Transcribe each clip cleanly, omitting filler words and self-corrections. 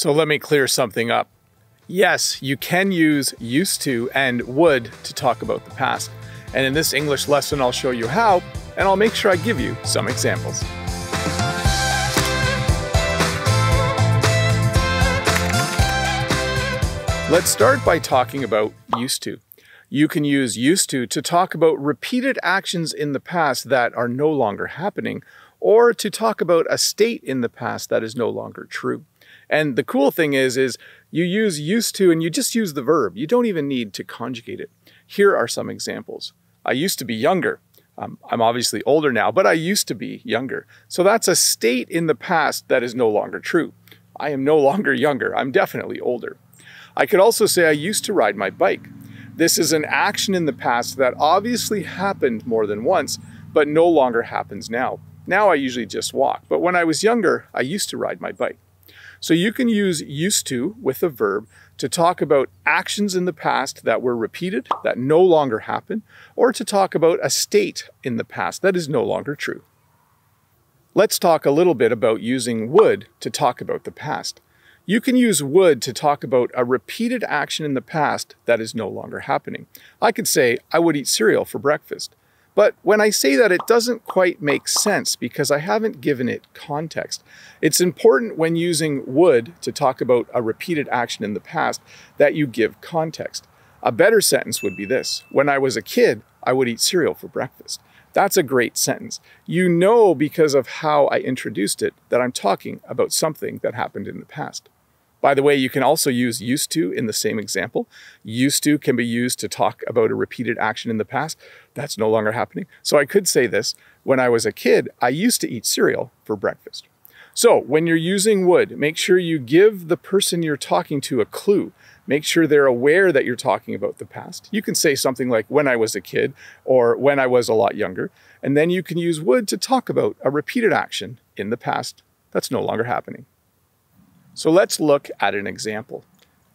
So let me clear something up. Yes, you can use used to and would to talk about the past. And in this English lesson, I'll show you how, and I'll make sure I give you some examples. Let's start by talking about used to. You can use used to talk about repeated actions in the past that are no longer happening, or to talk about a state in the past that is no longer true. And the cool thing is you use used to and you just use the verb. You don't even need to conjugate it. Here are some examples. I used to be younger. I'm obviously older now, but I used to be younger. So that's a state in the past that is no longer true. I am no longer younger. I'm definitely older. I could also say I used to ride my bike. This is an action in the past that obviously happened more than once, but no longer happens now. Now I usually just walk, but when I was younger, I used to ride my bike. So you can use used to with a verb to talk about actions in the past that were repeated, that no longer happen, or to talk about a state in the past that is no longer true. Let's talk a little bit about using would to talk about the past. You can use would to talk about a repeated action in the past that is no longer happening. I could say, I would eat cereal for breakfast. But when I say that, it doesn't quite make sense because I haven't given it context. It's important when using would to talk about a repeated action in the past that you give context. A better sentence would be this: when I was a kid, I would eat cereal for breakfast. That's a great sentence. You know, because of how I introduced it, that I'm talking about something that happened in the past. By the way, you can also use used to in the same example. Used to can be used to talk about a repeated action in the past that's no longer happening. So I could say this: when I was a kid, I used to eat cereal for breakfast. So when you're using would, make sure you give the person you're talking to a clue. Make sure they're aware that you're talking about the past. You can say something like when I was a kid or when I was a lot younger, and then you can use would to talk about a repeated action in the past that's no longer happening. So let's look at an example.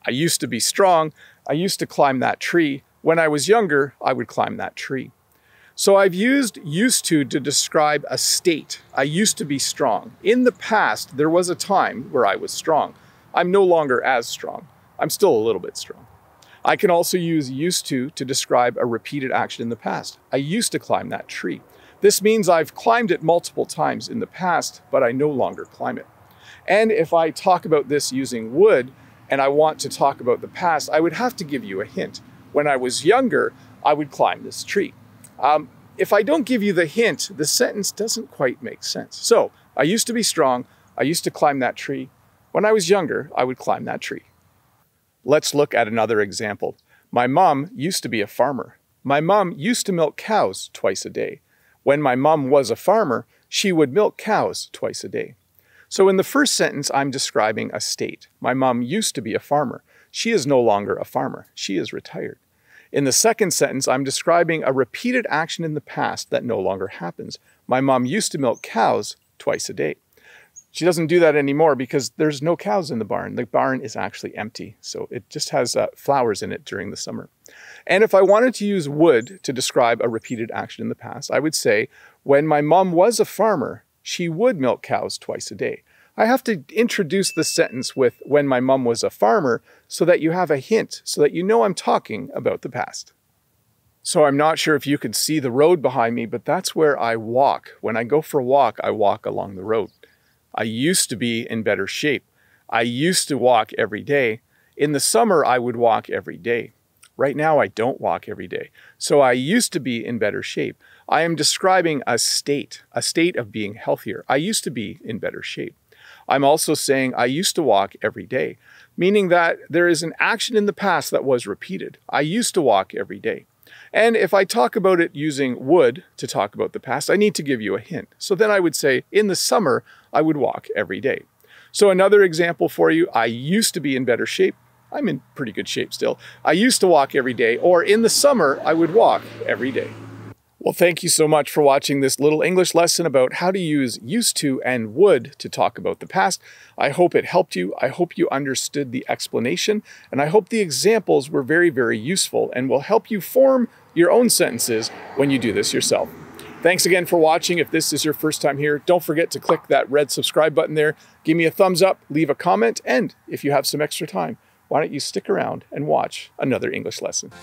I used to be strong. I used to climb that tree. When I was younger, I would climb that tree. So I've used used to describe a state. I used to be strong. In the past, there was a time where I was strong. I'm no longer as strong. I'm still a little bit strong. I can also use used to describe a repeated action in the past. I used to climb that tree. This means I've climbed it multiple times in the past, but I no longer climb it. And if I talk about this using would, and I want to talk about the past, I would have to give you a hint. When I was younger, I would climb this tree. If I don't give you the hint, the sentence doesn't quite make sense. So I used to be strong. I used to climb that tree. When I was younger, I would climb that tree. Let's look at another example. My mom used to be a farmer. My mom used to milk cows twice a day. When my mom was a farmer, she would milk cows twice a day. So in the first sentence, I'm describing a state. My mom used to be a farmer. She is no longer a farmer. She is retired. In the second sentence, I'm describing a repeated action in the past that no longer happens. My mom used to milk cows twice a day. She doesn't do that anymore because there's no cows in the barn. The barn is actually empty, so it just has flowers in it during the summer. And if I wanted to use would to describe a repeated action in the past, I would say, when my mom was a farmer, she would milk cows twice a day. I have to introduce the sentence with when my mom was a farmer so that you have a hint, so that you know I'm talking about the past. So I'm not sure if you could see the road behind me, but that's where I walk. When I go for a walk, I walk along the road. I used to be in better shape. I used to walk every day. In the summer, I would walk every day. Right now, I don't walk every day. So I used to be in better shape. I am describing a state of being healthier. I used to be in better shape. I'm also saying I used to walk every day, meaning that there is an action in the past that was repeated. I used to walk every day. And if I talk about it using would to talk about the past, I need to give you a hint. So then I would say, in the summer, I would walk every day. So another example for you, I used to be in better shape. I'm in pretty good shape still. I used to walk every day, or in the summer, I would walk every day. Well, thank you so much for watching this little English lesson about how to use used to and would to talk about the past. I hope it helped you. I hope you understood the explanation, and I hope the examples were very, very useful and will help you form your own sentences when you do this yourself. Thanks again for watching. If this is your first time here, don't forget to click that red subscribe button there. Give me a thumbs up, leave a comment, and if you have some extra time, why don't you stick around and watch another English lesson.